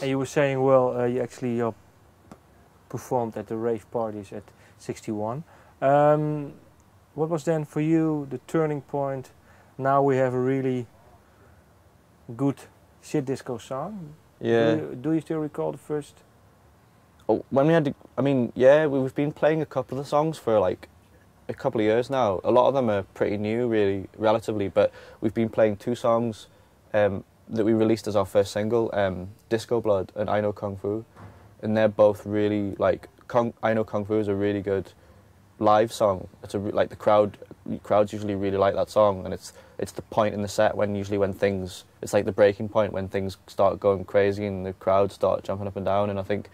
And you were saying, well, you actually performed at the rave parties at 61. What was then for you the turning point? Now we have a really good shit disco song. Yeah. Do you still recall the first? Oh, when we had to, I mean, yeah, we've been playing a couple of songs for like a couple of years now. A lot of them are pretty new, really, relatively, but we've been playing two songs that we released as our first single, Disco Blood and I Know Kung Fu. And they're both really, like, I Know Kung Fu is a really good live song. It's a, like, the crowds usually really like that song, and it's the point in the set when usually when things, it's like the breaking point when things start going crazy and the crowds start jumping up and down. And I think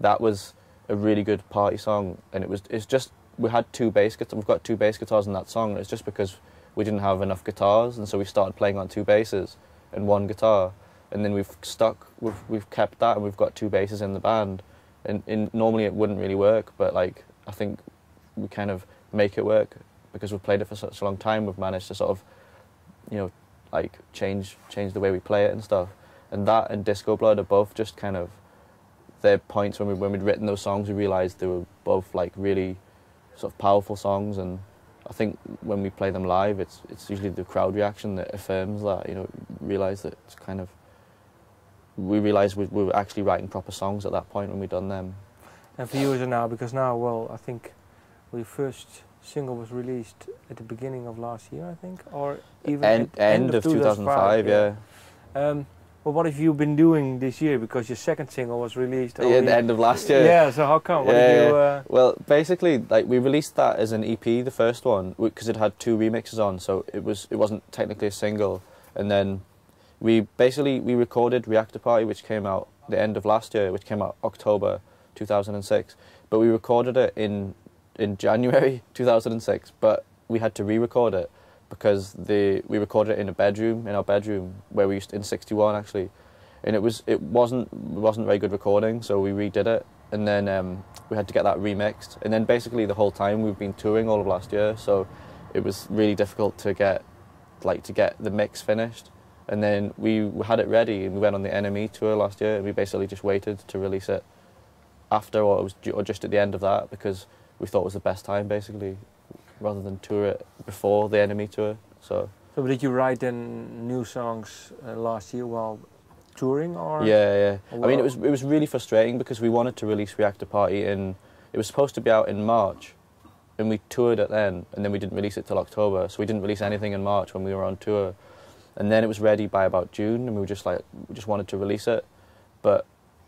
that was a really good party song. And it's just, we had two bass guitars, we've got two bass guitars in that song, and it's just because we didn't have enough guitars, and so we started playing on two basses and one guitar, and then we've kept that, and we've got two basses in the band, and normally it wouldn't really work, but like I think we kind of make it work because we've played it for such a long time. We've managed to sort of, you know, like change the way we play it and stuff. And that and Disco Blood are both just kind of, they're points when we'd written those songs, we realised they were both like really sort of powerful songs, and I think when we play them live, it's usually the crowd reaction that affirms that, you know, realise that it's kind of, we realised we were actually writing proper songs at that point when we'd done them. And for you as of now, because now, well, I think your first single was released at the beginning of last year, I think, or even end of 2005, yeah. Well, what have you been doing this year? Because your second single was released at the end of last year. Yeah, so how come? Well, basically, like, we released that as an EP, the first one, because it had two remixes on, so it wasn't technically a single. And then we recorded Reactor Party, which came out the end of last year, which came out October 2006. But we recorded it in January 2006, but we had to re-record it, because we recorded it in a bedroom, in our bedroom, where we used to, in 61 actually, and it wasn't very good recording, so we redid it, and then we had to get that remixed, and then basically the whole time we've been touring all of last year, so it was really difficult to get the mix finished, and then we had it ready, and we went on the NME tour last year, and we basically just waited to release it after, or it was or just at the end of that, because we thought it was the best time basically, rather than tour it before the NME tour. So did you write then new songs last year while touring, or? Yeah. Or I mean, it was really frustrating because we wanted to release Reactor Party it was supposed to be out in March, and we toured it then, and then we didn't release it till October, so we didn't release anything in March when we were on tour, and then it was ready by about June, and we were just like, we just wanted to release it, but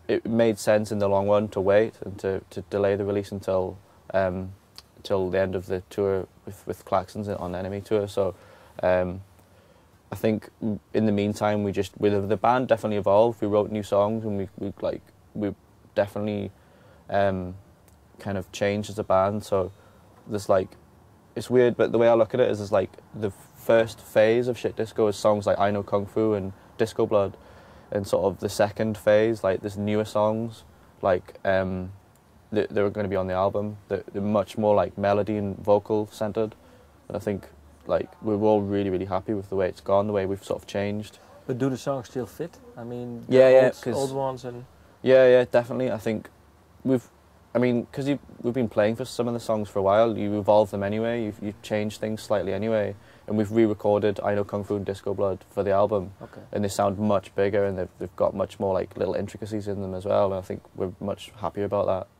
it made sense in the long run to wait and to delay the release until the end of the tour with Klaxons on NME tour. So I think in the meantime the band definitely evolved. We wrote new songs, and we definitely kind of changed as a band. So there's like, it's weird, but the way I look at it is like the first phase of Shit Disco is songs like I Know Kung Fu and Disco Blood, and sort of the second phase, like there's newer songs like that they were going to be on the album. They're much more like melody and vocal centered, and I think like we're all really, really happy with the way it's gone, the way we've sort of changed. But do the songs still fit? I mean, old ones and yeah, definitely. I think we've been playing for some of the songs for a while. You evolve them anyway. You change things slightly anyway, and we've re-recorded I Know Kung Fu and Disco Blood for the album, okay, and they sound much bigger, and they've got much more like little intricacies in them as well. And I think we're much happier about that.